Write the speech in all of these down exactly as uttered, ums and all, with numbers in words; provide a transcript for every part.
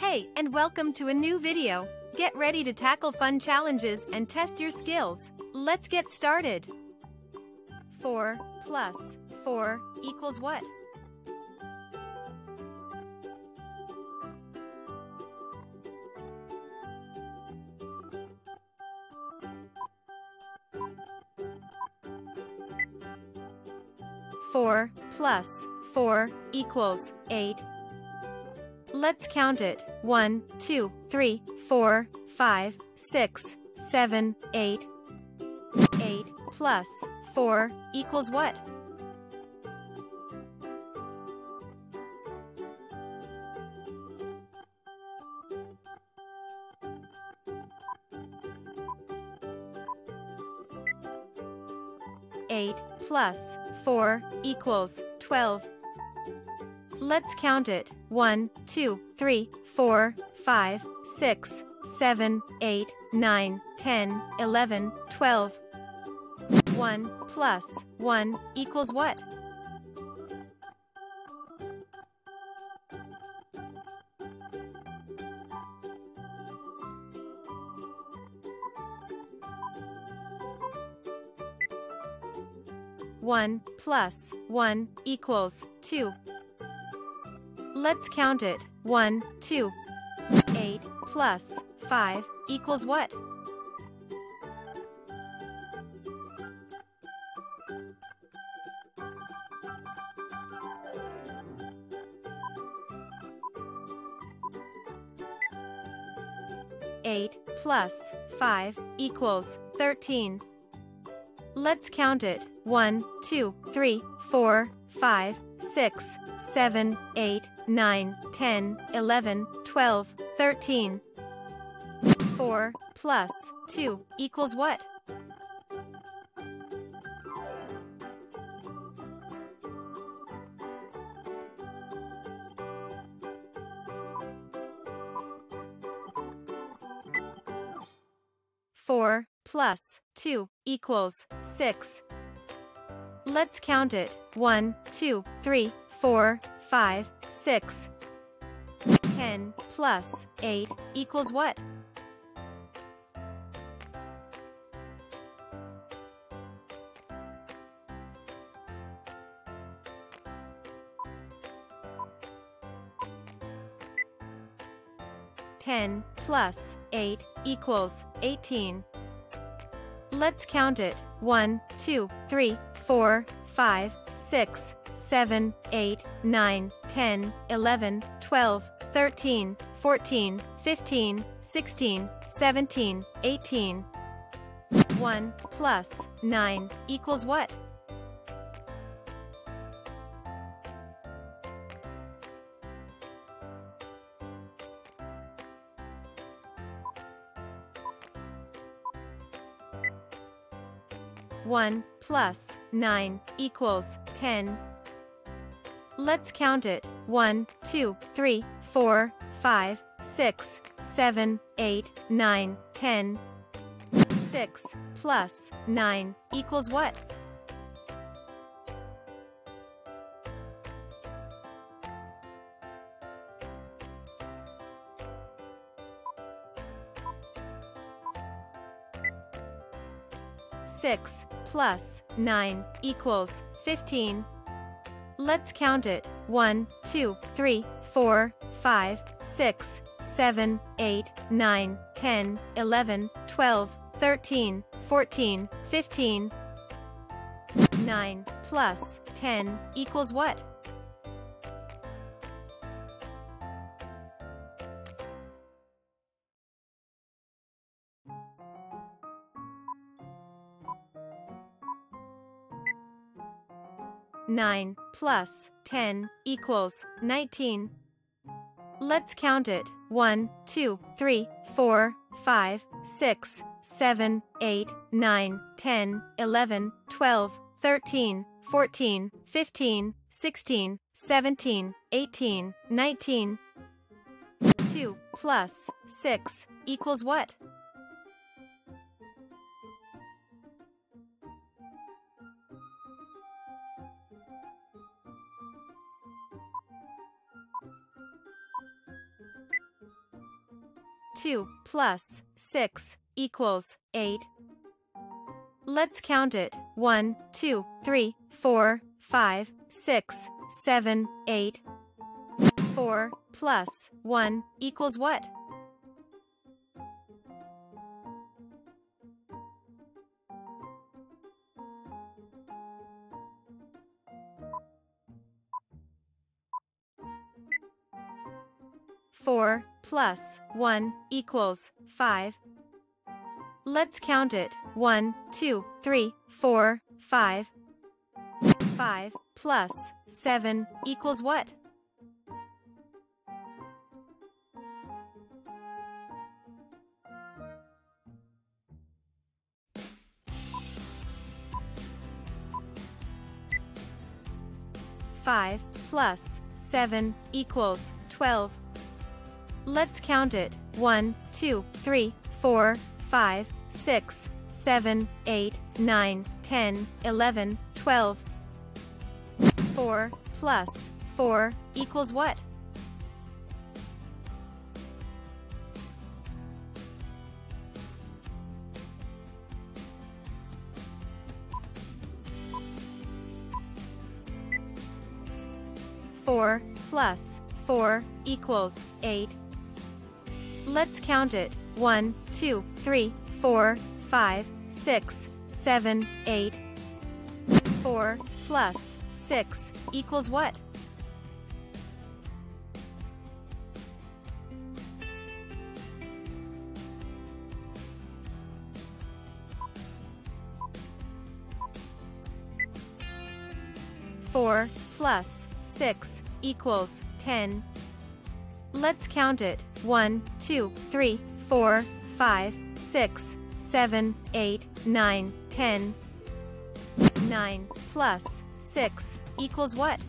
Hey, and welcome to a new video. Get ready to tackle fun challenges and test your skills. Let's get started. four plus four equals what? four plus four equals eight. Let's count it. one, two, three, four, five, six, seven, eight. eight plus four equals what? eight plus four equals twelve. Let's count it. one, two, three, four, five, six, seven, eight, nine, ten, eleven, twelve. one plus one equals what? one plus one equals two. Let's count it. one, two. eight plus five equals what? eight plus five equals thirteen. Let's count it. one, two, three, four, five, six, seven, eight, nine, ten, eleven, twelve, thirteen. four plus two equals what? four plus two equals six. Let's count it. one, two, three, four, five, six. ten plus eight equals what? ten plus eight equals eighteen. Let's count it. one, two, three, four, five, six, seven, eight, nine, ten, eleven, twelve, thirteen, fourteen, fifteen, sixteen, seventeen, eighteen. one plus nine equals what? one plus nine equals ten. Let's count it. one, two, three, four, five, six, seven, eight, nine, ten. six plus nine equals what? six plus nine equals fifteen. Let's count it. one, two, three, four, five, six, seven, eight, nine, ten, eleven, twelve, thirteen, fourteen, fifteen. nine plus ten equals what? nine plus ten equals nineteen. Let's count it. one, two, three, four, five, six, seven, eight, nine, ten, eleven, twelve, thirteen, fourteen, fifteen, sixteen, seventeen, eighteen, nineteen. two plus six equals what? two plus six equals eight. Let's count it. one, two, three, four, five, six, seven, eight. four plus one equals what? four plus one equals five. Let's count it. one, two, three, four, five. five plus seven equals what? five plus seven equals twelve. Let's count it. one, two, three, four, five, six, seven, eight, nine, ten, eleven, twelve. four plus four equals what? four plus four equals eight. Let's count it. one, two, three, four, five, six, seven, eight. four plus six equals what? four plus six equals ten. Let's count it. one, two, three, four, five, six, seven, eight, nine, ten. nine plus six equals what?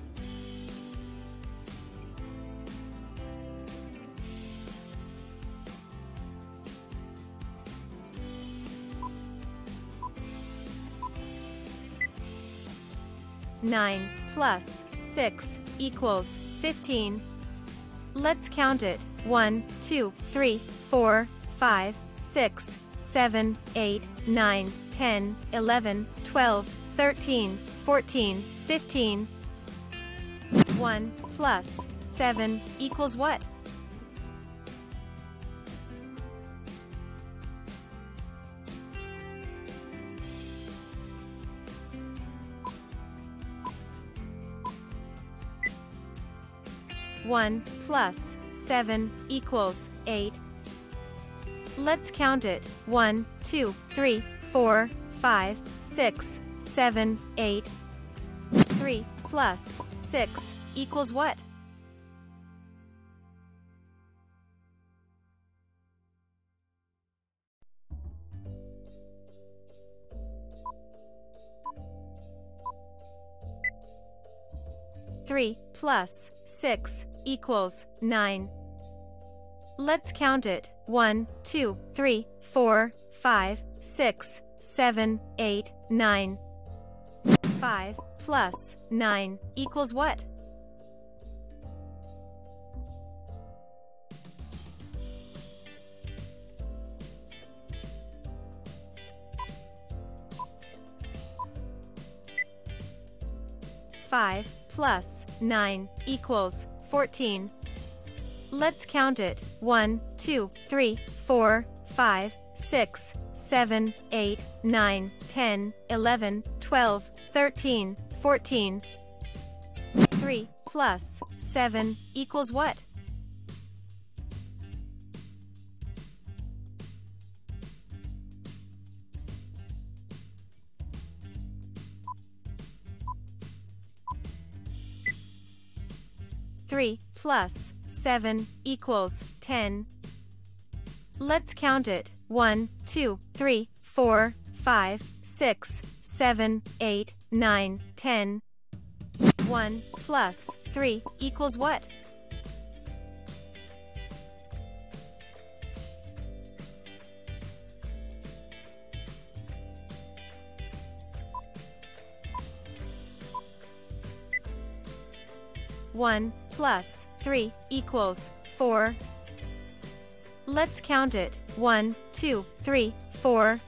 nine plus six equals fifteen. Let's count it. one, two, three, four, five, six, seven, eight, nine, ten, eleven, twelve, thirteen, fourteen, fifteen. one plus seven equals what? one plus seven equals eight. Let's count it. one, two, three, four, five, six, seven, eight. three plus six equals what? three plus six equals nine. Let's count it. one, two, three, four, five, six, seven, eight, nine. five plus nine equals what? five plus nine equals fourteen. Let's count it. one, two, three, four, five, six, seven, eight, nine, ten, eleven, twelve, thirteen, fourteen. three plus seven equals what? three plus seven equals ten. Let's count it. one, two, three, four, five, six, seven, eight, nine, ten. one plus three equals what? one plus three equals four. Let's count it. one, two, three, four,